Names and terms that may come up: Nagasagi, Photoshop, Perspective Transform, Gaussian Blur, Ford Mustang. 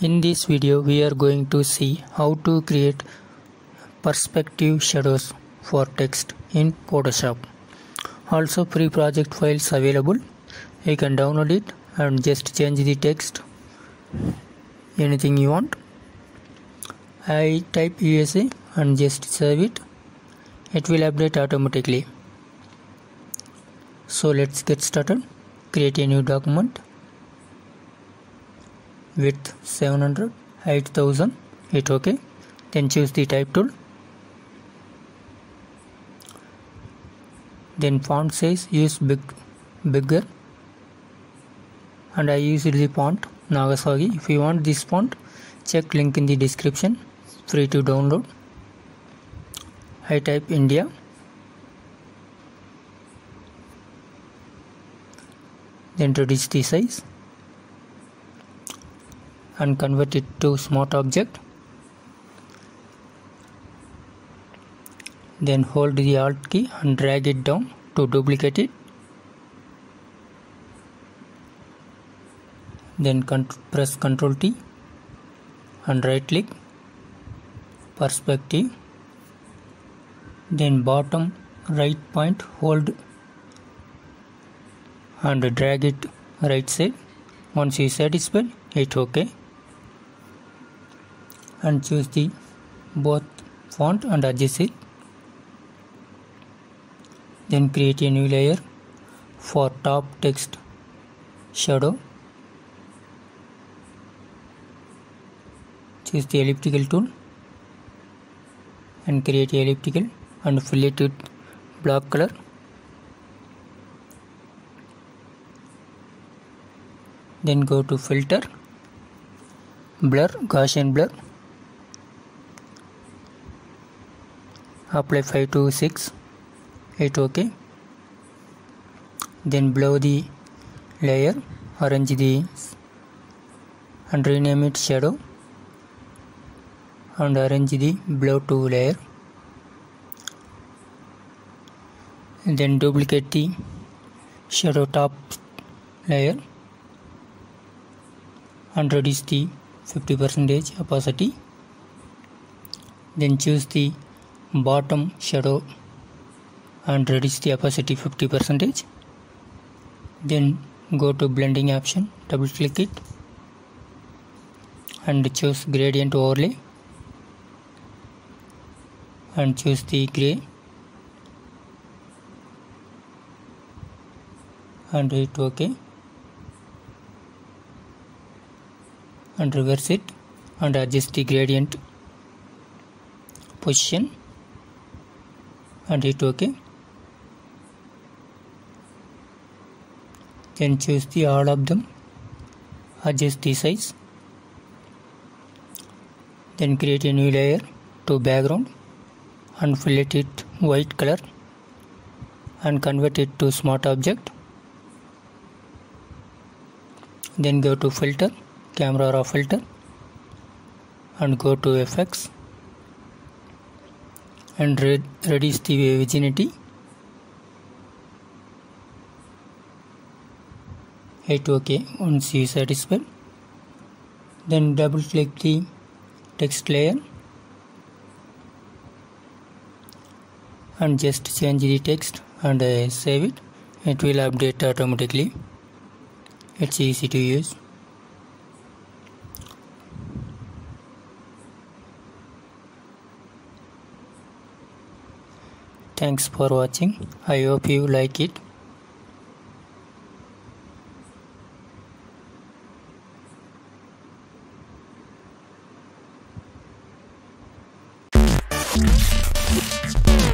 In this video we are going to see how to create perspective shadows for text in Photoshop. Also free project files available. You can download it and just change the text anything you want. I type USA and just save it. It will update automatically. So let's get started. Create a new document. Width 700, height 1000, hit OK. Then choose the type tool. Then font size use bigger, and I used the font Nagasagi. If you want this font, check link in the description, free to download. I type India. Then reduce the size and convert it to smart object. Then hold the Alt key and drag it down to duplicate it. Then press Ctrl T and right click, perspective. Then bottom right point hold and drag it right side. Once you satisfied, hit OK and choose the both font and adjust it. Then create a new layer for top text shadow. Choose the elliptical tool and create a elliptical and fill it with black color. Then go to filter, blur, Gaussian blur, apply 5 to 6, hit OK. Then blow the layer, arrange the and rename it shadow and arrange the blow to layer. And then duplicate the shadow top layer and reduce the 50% opacity. Then choose the bottom shadow and reduce the opacity 50%. Then go to blending option, double click it and choose gradient overlay and choose the gray and hit OK and reverse it and adjust the gradient position and hit OK. Then choose the all of them, adjust the size. Then create a new layer to background and fill it with white color and convert it to smart object. Then go to filter, camera raw filter and go to FX and reduce the vicinity, hit OK once you satisfied. Then double click the text layer and just change the text and save it. It will update automatically. It's easy to use. Thanks for watching. I hope you like it.